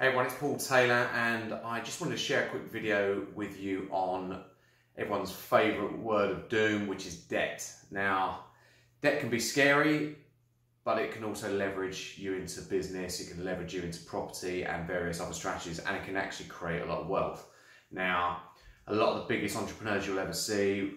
Hey everyone, it's Paul Taylor and I just wanted to share a quick video with you on everyone's favourite word of doom, which is debt. Now, debt can be scary, but it can also leverage you into business, it can leverage you into property and various other strategies, and it can actually create a lot of wealth. Now, a lot of the biggest entrepreneurs you'll ever see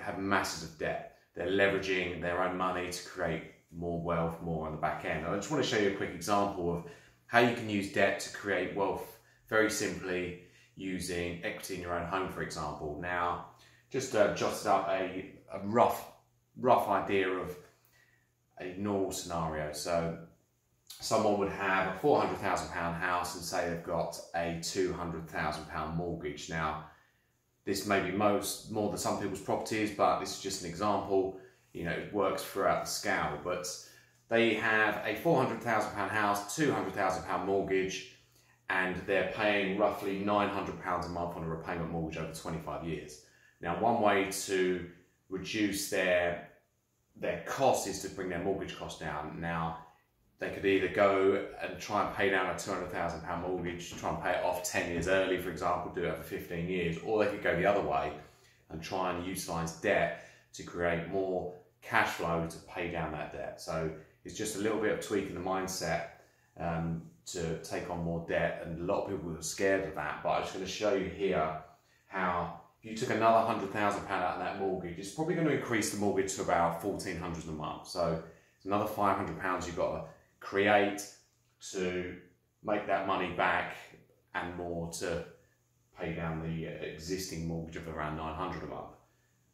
have masses of debt. They're leveraging their own money to create more wealth, more on the back end. And I just want to show you a quick example of how you can use debt to create wealth very simply using equity in your own home, for example. Now, just jotted up a rough idea of a normal scenario. So someone would have a £400,000 house and say they've got a £200,000 mortgage. Now, this may be more than some people's properties, but this is just an example. You know, it works throughout the scale, but they have a £400,000 house, £200,000 mortgage, and they're paying roughly £900 a month on a repayment mortgage over 25 years. Now, one way to reduce their costs is to bring their mortgage cost down. Now, they could either go and try and pay down a £200,000 mortgage, try and pay it off 10 years early, for example, do it for 15 years, or they could go the other way and try and utilize debt to create more cash flow to pay down that debt. So it's just a little bit of tweaking the mindset to take on more debt, and a lot of people are scared of that, but I'm just going to show you here how if you took another £100,000 out of that mortgage, it's probably going to increase the mortgage to about £1,400 a month. So it's another £500 you've got to create to make that money back and more to pay down the existing mortgage of around £900 a month.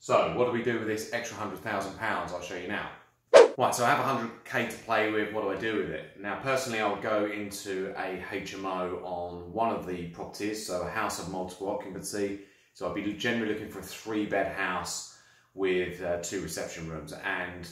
So what do we do with this extra £100,000? I'll show you now. Right, so I have 100k to play with. What do I do with it? Now, personally, I would go into a HMO on one of the properties, so a house of multiple occupancy. So I'd be generally looking for a 3-bed house with 2 reception rooms. And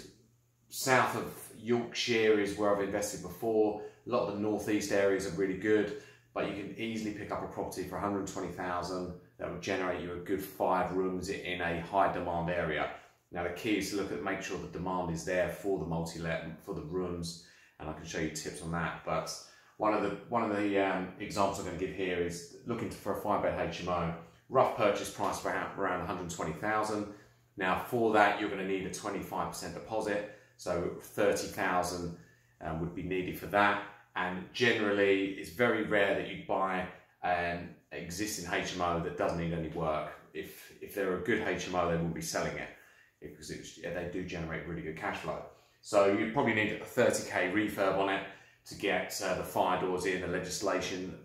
south of Yorkshire is where I've invested before. A lot of the northeast areas are really good, but you can easily pick up a property for £120,000. That would generate you a good 5 rooms in a high demand area. Now the key is to make sure the demand is there for the multi-let, for the rooms, and I can show you tips on that. But one of the examples I'm going to give here is looking for a 5-bed HMO, rough purchase price for around £120,000. Now for that you're going to need a 25% deposit, so £30,000 would be needed for that. And generally it's very rare that you buy an existing HMO that doesn't need any work. If they're a good HMO, they wouldn't be selling it because they do generate really good cash flow. So you probably need a 30k refurb on it to get the fire doors in, the legislation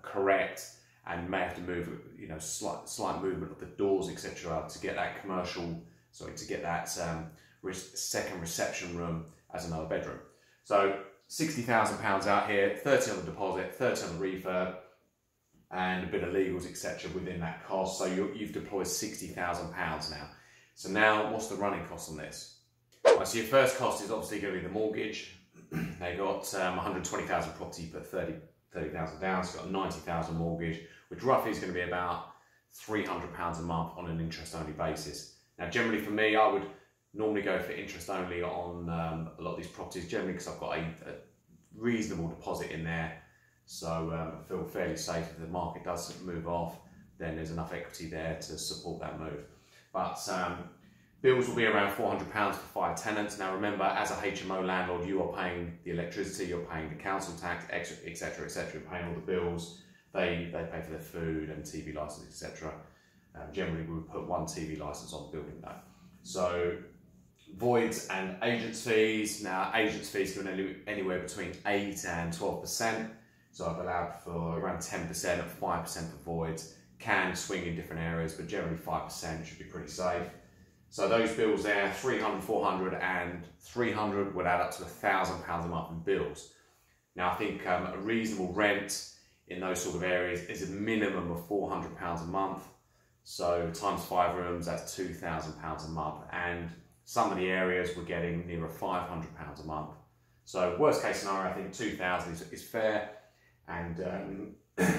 correct, and may have to move, you know, slight movement of the doors, etc., to get that second reception room as another bedroom. So £60,000 out here, 30 on the deposit, 30 on the refurb, and a bit of legals, etc., within that cost. So you've deployed £60,000 now. So now what's the running cost on this? Right, so your first cost is obviously going to be the mortgage. They got 120,000 property, put 30,000 down, so you've got a 90,000 mortgage, which roughly is going to be about £300 a month on an interest only basis. Now generally for me, I would normally go for interest only on a lot of these properties, generally because I've got a reasonable deposit in there. So I feel fairly safe. If the market does move off, then there's enough equity there to support that move. But bills will be around £400 for 5 tenants. Now remember, as a HMO landlord, you are paying the electricity, you're paying the council tax, etc., etc., you're paying all the bills. They pay for their food and TV license, etc. Generally, we would put 1 TV license on the building though. So voids and agents fees. Now agents fees can be anywhere between 8 and 12%. So I've allowed for around 10% and 5% for voids. Can swing in different areas, but generally 5% should be pretty safe. So those bills there, 300, 400 and 300 would add up to £1,000 a month in bills. Now I think a reasonable rent in those sort of areas is a minimum of £400 a month. So times 5 rooms, that's £2,000 a month. And some of the areas we're getting nearer £500 a month. So worst case scenario, I think 2,000 is fair. And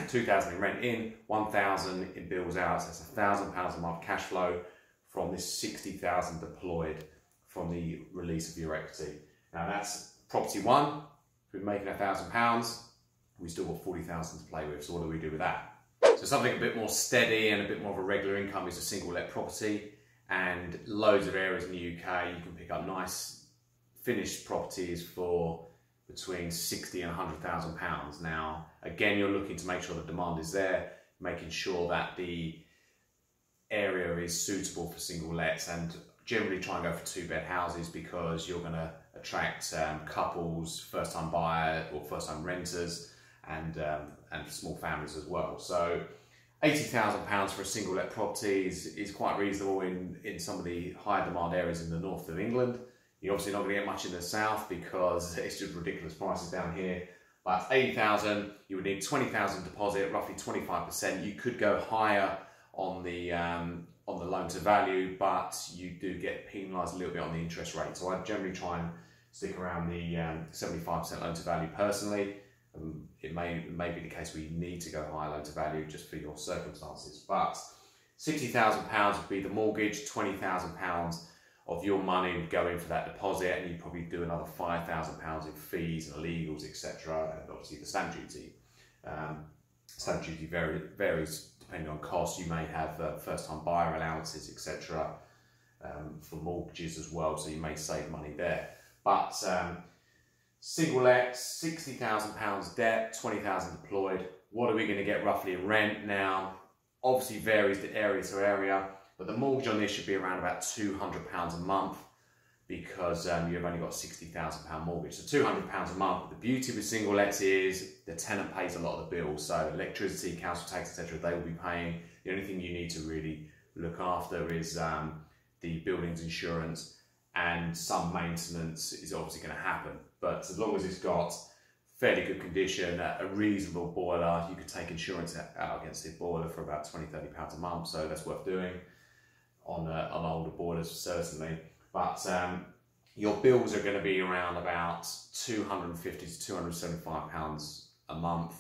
2,000 in rent in, 1,000 in bills out. So that's £1,000 a month cash flow from this 60,000 deployed from the release of your equity. Now that's property 1, we're making £1,000. we still got 40,000 to play with, so what do we do with that? So something a bit more steady and a bit more of a regular income is a single let property, and loads of areas in the UK you can pick up nice finished properties for between 60 and 100,000 pounds. Now, again, you're looking to make sure the demand is there, making sure that the area is suitable for single lets, and generally try and go for two bed houses because you're going to attract couples, first time buyer or first time renters, and small families as well. So £80,000 for a single let property is quite reasonable in some of the high demand areas in the north of England. You're obviously not going to get much in the south because it's just ridiculous prices down here. But £80,000, you would need £20,000 deposit, roughly 25%. You could go higher on the loan to value, but you do get penalised a little bit on the interest rate. So I generally try and stick around the 75% loan to value personally. It may be the case where you need to go higher loan to value just for your circumstances. But £60,000 would be the mortgage, £20,000 of your money would go in for that deposit, and you'd probably do another £5,000 in fees and illegals, etc. And obviously the stamp duty. Stamp duty varies depending on cost. You may have first time buyer allowances, etc. For mortgages as well, so you may save money there. But single let, £60,000 debt, £20,000 deployed. What are we going to get roughly in rent now? Obviously varies the area to area, but the mortgage on this should be around about £200 a month because you've only got a £60,000 mortgage. So £200 a month. The beauty with single lets is the tenant pays a lot of the bills. So electricity, council tax, etc. they will be paying. The only thing you need to really look after is the building's insurance, and some maintenance is obviously going to happen. But as long as it's got fairly good condition, a reasonable boiler, you could take insurance out against the boiler for about £20–30 a month, so that's worth doing on older boilers certainly. But your bills are going to be around about £250 to £275 a month,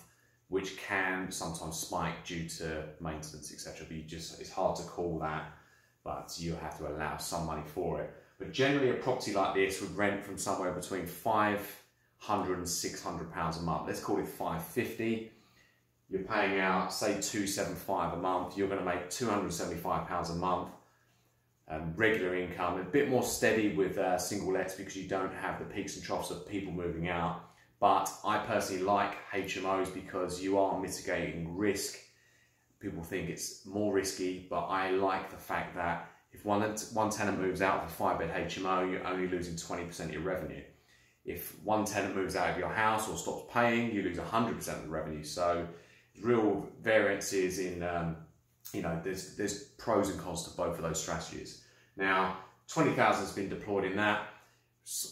which can sometimes spike due to maintenance, etc. But you just, it's hard to call that, but you have to allow some money for it. But generally, a property like this would rent from somewhere between £500 and £600 a month. Let's call it £550. You're paying out, say, £275 a month. You're going to make £275 a month. Regular income, a bit more steady with single lets because you don't have the peaks and troughs of people moving out. But I personally like HMOs because you are mitigating risk. People think it's more risky, but I like the fact that if one tenant moves out of a 5-bed HMO, you're only losing 20% of your revenue. If one tenant moves out of your house or stops paying, you lose 100% of the revenue. So real variances in, you know, there's pros and cons to both of those strategies. Now, £20,000 has been deployed in that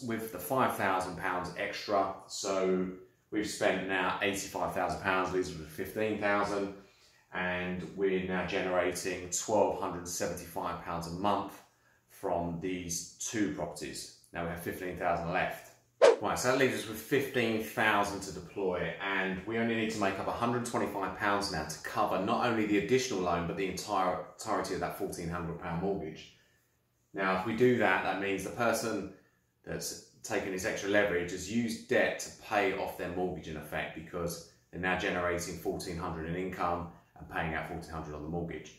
with the £5,000 extra. So we've spent now £85,000, leaves us with £15,000. And we're now generating £1,275 a month from these two properties. Now we have £15,000 left. Right, so that leaves us with £15,000 to deploy, and we only need to make up £125 now to cover not only the additional loan, but the entirety of that £1,400 mortgage. Now, if we do that, that means the person that's taken this extra leverage has used debt to pay off their mortgage in effect, because they're now generating £1,400 in income and paying out £1,400 on the mortgage.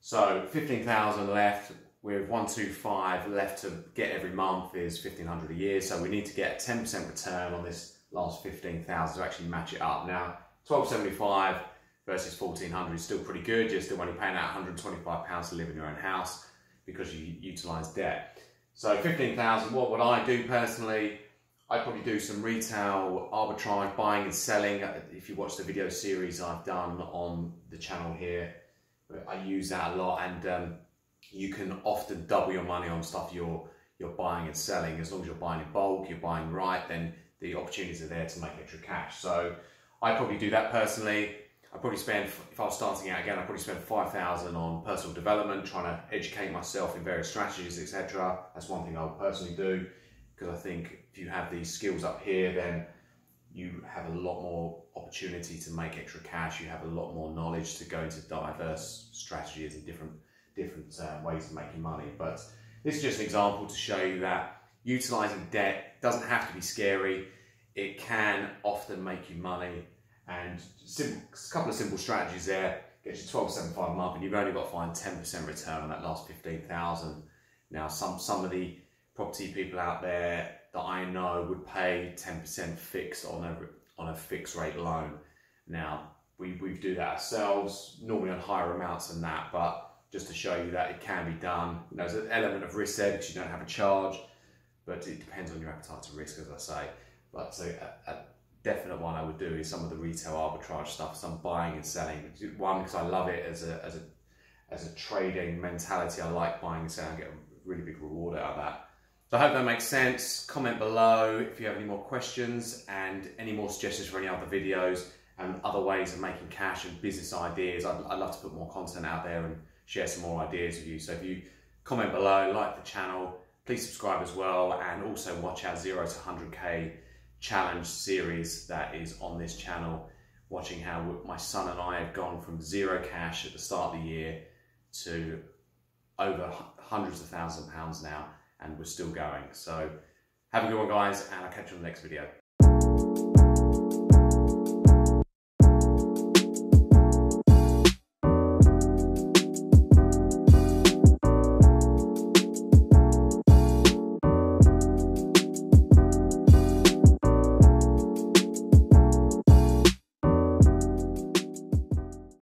So £15,000 left with £125 left to get every month is £1,500 a year. So we need to get a 10% return on this last £15,000 to actually match it up. Now, £1,275 versus £1,400 is still pretty good. You're still only paying out £125 to live in your own house because you utilise debt. So £15,000, what would I do personally? I'd probably do some retail arbitrage, buying and selling. If you watch the video series I've done on the channel here, I use that a lot, and you can often double your money on stuff you're buying and selling. As long as you're buying in bulk, you're buying right, then the opportunities are there to make extra cash. So I'd probably do that personally. I'd probably spend, if I was starting out again, I'd probably spend £5,000 on personal development, trying to educate myself in various strategies, etc. That's one thing I would personally do. I think if you have these skills up here, then you have a lot more opportunity to make extra cash. You have a lot more knowledge to go into diverse strategies and different ways of making money. But this is just an example to show you that utilizing debt doesn't have to be scary. It can often make you money. And a couple of simple strategies there gets you 12.75 a month, and you've only got to find 10% return on that last 15,000. Now, some of the property people out there that I know would pay 10% fixed on a fixed rate loan. Now, we do that ourselves, normally on higher amounts than that, but just to show you that it can be done. You know, there's an element of risk there because you don't have a charge, but it depends on your appetite to risk, as I say. But so a definite one I would do is some of the retail arbitrage stuff, some buying and selling. One, because I love it as a trading mentality. I like buying and selling, I get a really big reward out of that. So I hope that makes sense. Comment below if you have any more questions and any more suggestions for any other videos and other ways of making cash and business ideas. I'd love to put more content out there and share some more ideas with you. So if you comment below, like the channel, please subscribe as well, and also watch our 0 to 100k challenge series that is on this channel, watching how my son and I have gone from zero cash at the start of the year to over hundreds of thousands of pounds now, and we're still going. So have a good one, guys, and I'll catch you on the next video.